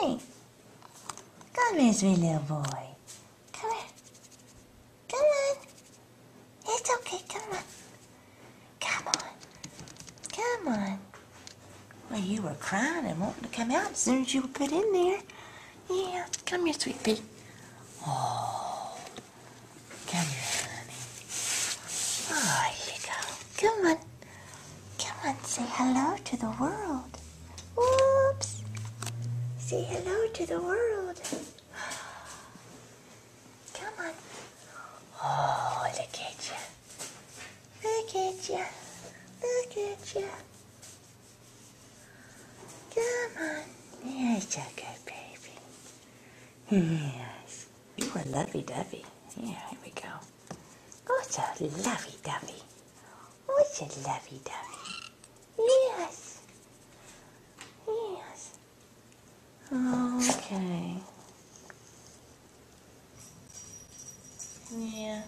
Hey, come here, sweet little boy. Come here. Come on. It's okay. Come on. Come on. Come on. Well, you were crying and wanting to come out as soon as you were put in there. Yeah. Come here, sweet pea. Oh. Come here, honey. Oh, here you go. Come on. Come on. Say hello to the world. Whoops. Say hello to the world. Come on. Oh, look at you. Look at you. Look at you. Come on. Yes, yeah, okay, baby. Yes. You are lovey-dovey. Yeah, here we go. Oh, it's a lovey-dovey. Oh, it's a lovey-dovey. Yes. Yes. Okay. Yeah.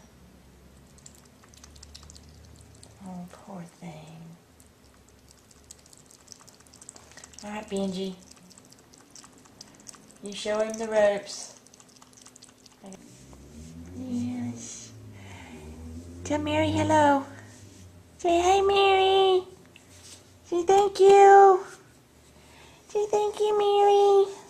Oh, poor thing. All right, Benji. You show him the ropes. Yes. Tell Mary hello. Say hey, Mary. Say thank you. Say thank you, Mary.